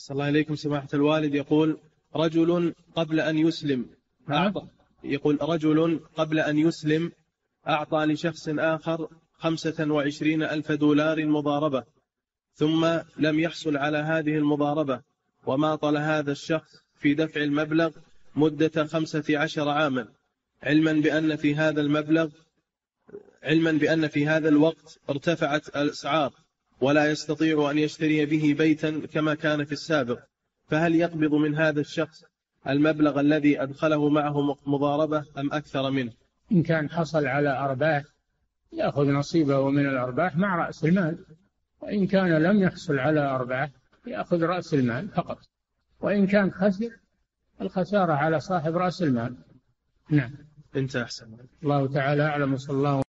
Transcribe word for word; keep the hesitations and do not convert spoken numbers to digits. أحسن الله إليكم سماحة الوالد. يقول رجل قبل أن يسلم أعطى يقول رجل قبل أن يسلم أعطى لشخص آخر خمسة وعشرين ألف دولار مضاربة، ثم لم يحصل على هذه المضاربة، وما طل هذا الشخص في دفع المبلغ مدة خمسة عشر عاما، علما بأن في هذا المبلغ علما بأن في هذا الوقت ارتفعت الأسعار ولا يستطيع أن يشتري به بيتا كما كان في السابق، فهل يقبض من هذا الشخص المبلغ الذي أدخله معه مضاربة أم أكثر منه؟ إن كان حصل على أرباح يأخذ نصيبه من الأرباح مع رأس المال، وإن كان لم يحصل على أرباح يأخذ رأس المال فقط، وإن كان خسر الخسارة على صاحب رأس المال. نعم. انت أحسن. الله تعالى أعلم. صلى الله